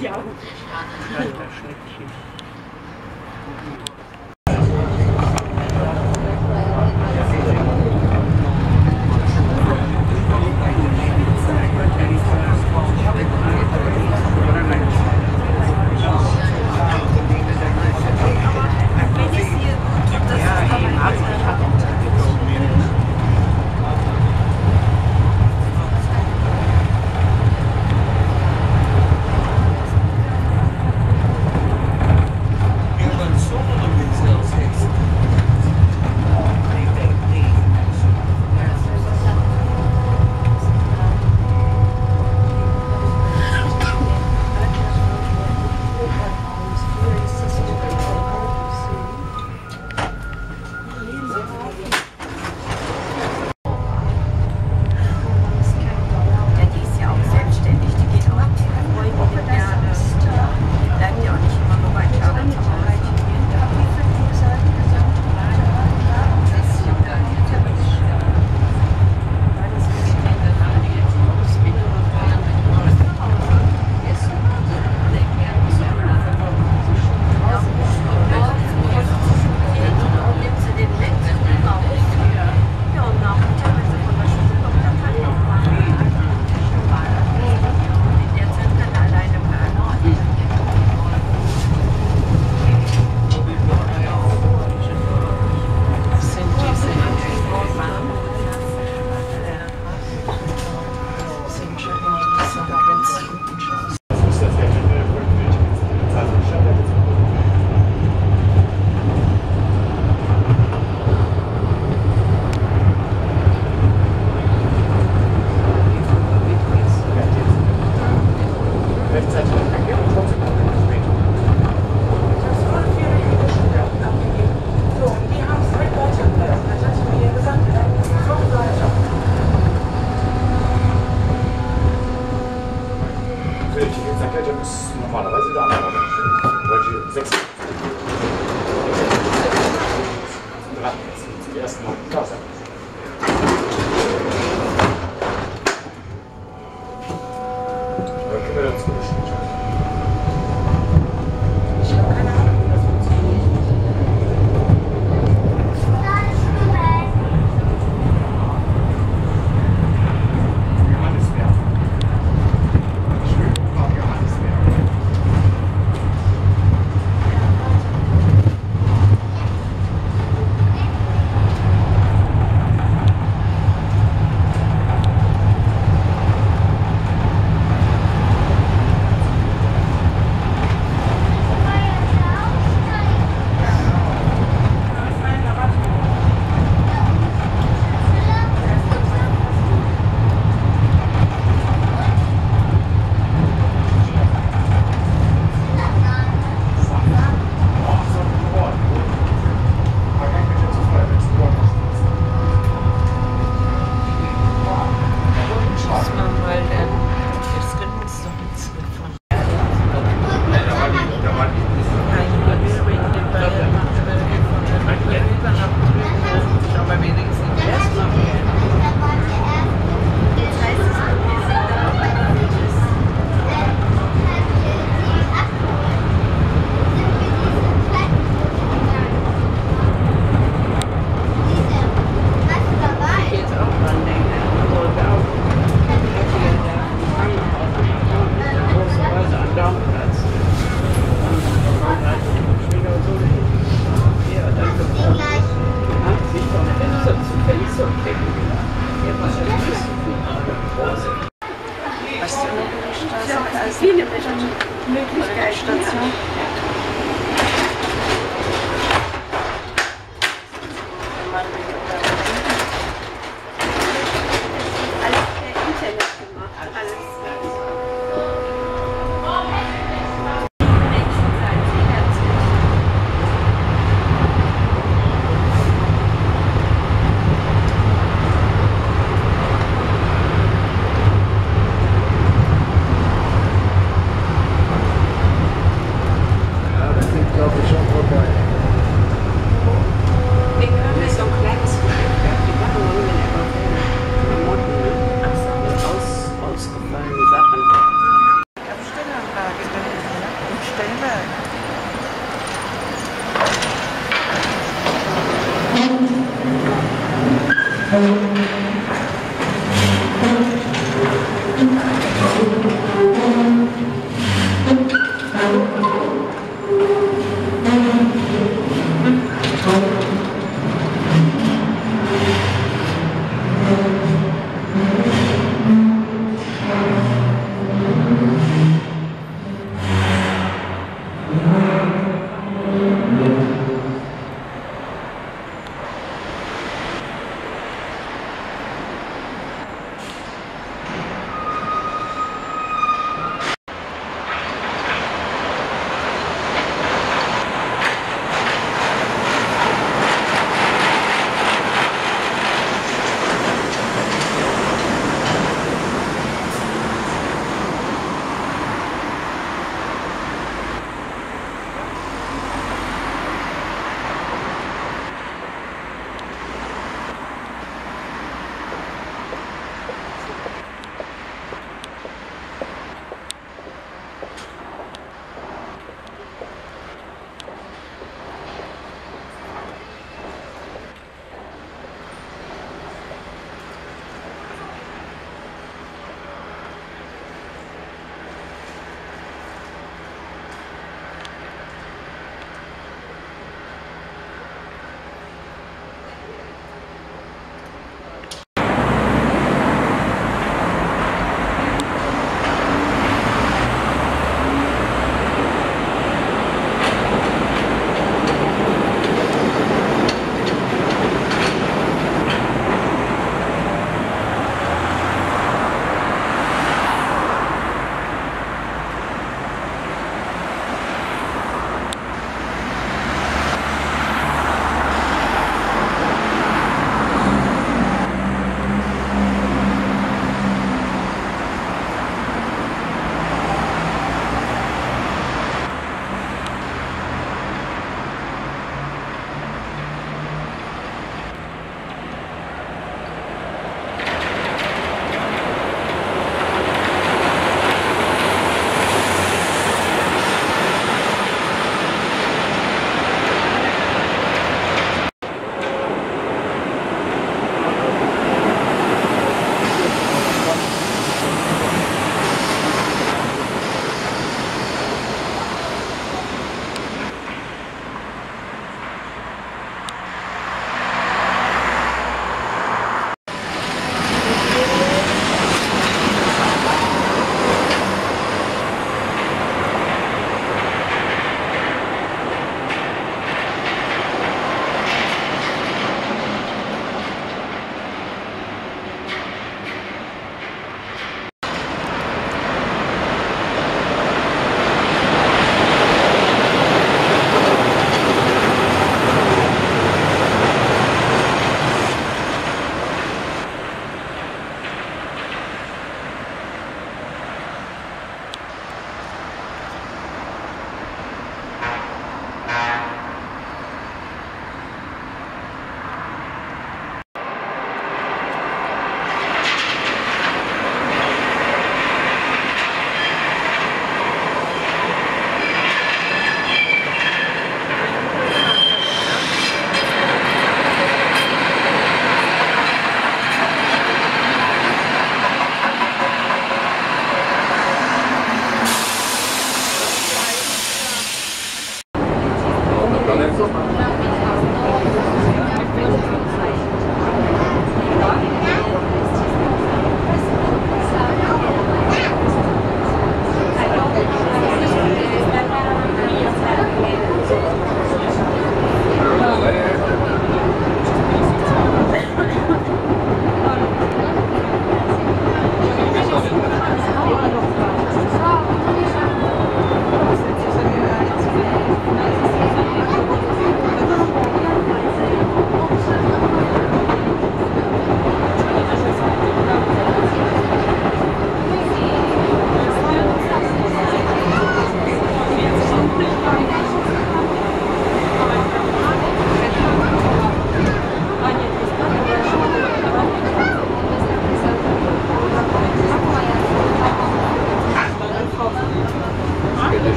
Ja.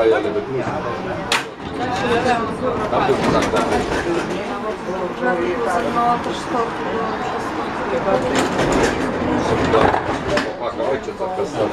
ale bez plus. Tam to jest tak, tak. Zajmowała też sport, bo przez sport. Ojciec zaprezentował.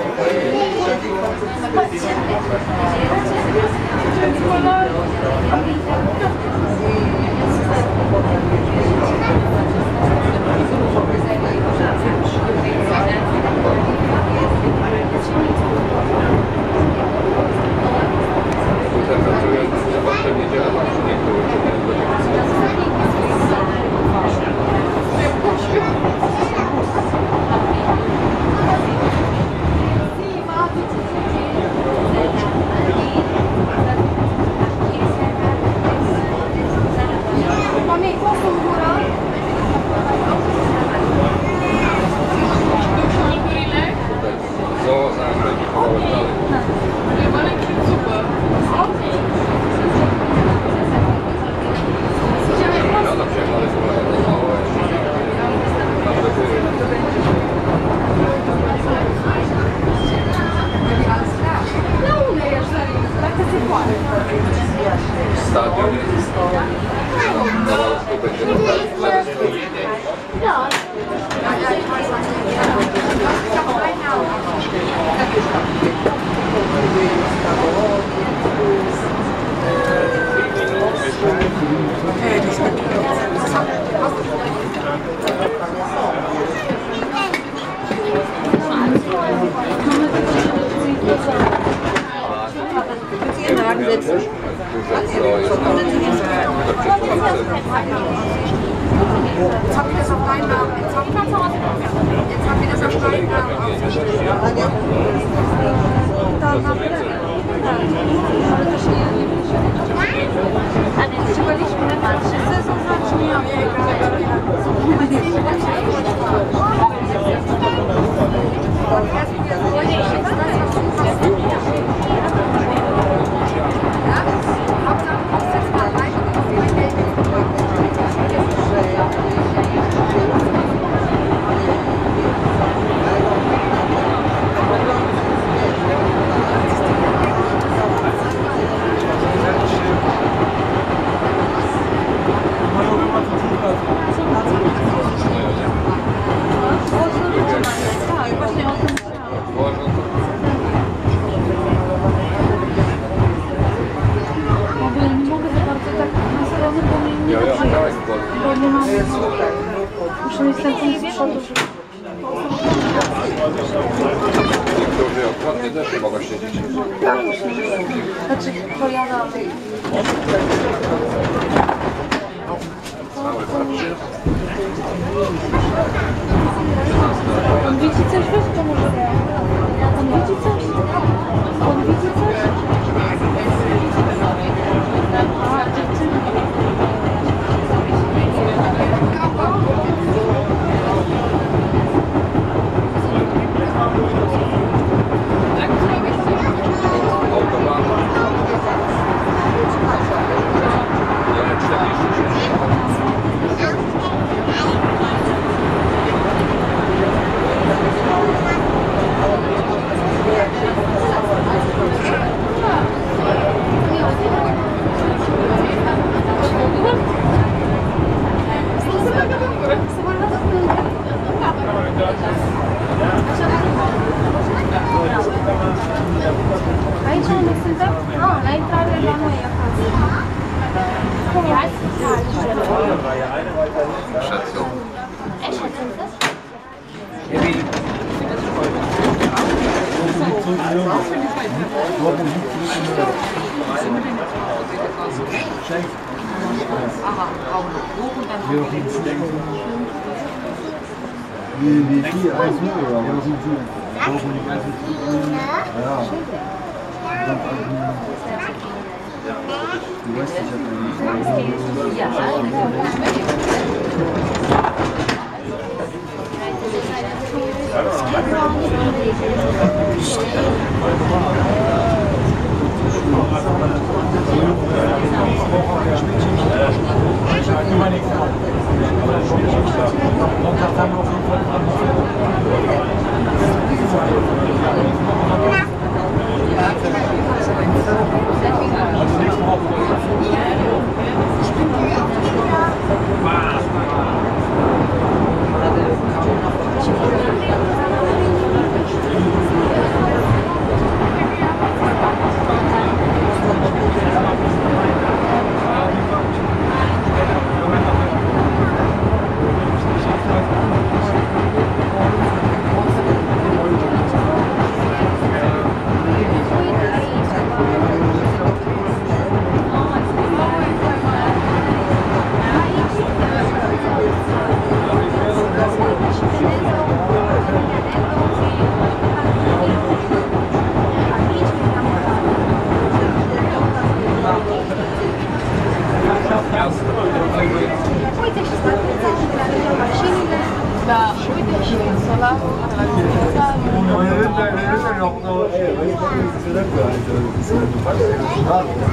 Aber du bleibst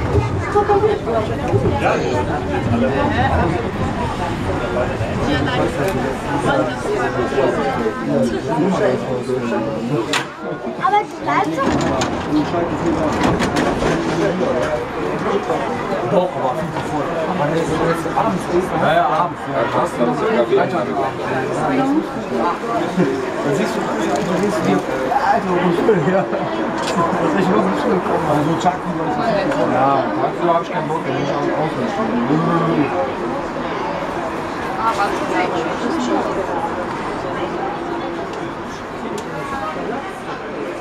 doch nicht. Doch, aber viel zu voll. Aber der ist jetzt abends. Naja, abends. Dann siehst du, ich muss nicht kommen. Also Chucky, ja, dazu habe ich keinen Bock, wenn ich auch aufhören. Aber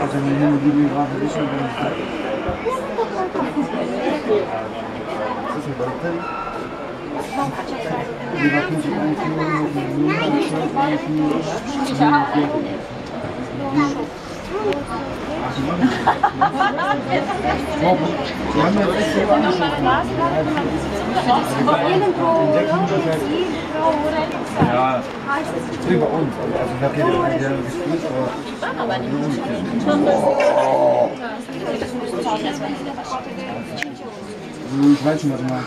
also die Hände geben mir gerade nicht mehr. Was ist denn das denn? Ja, ich bei uns. Also ich habe hier gerne gespielt, aber die Musik ist. Ich weiß nicht, was du meinst.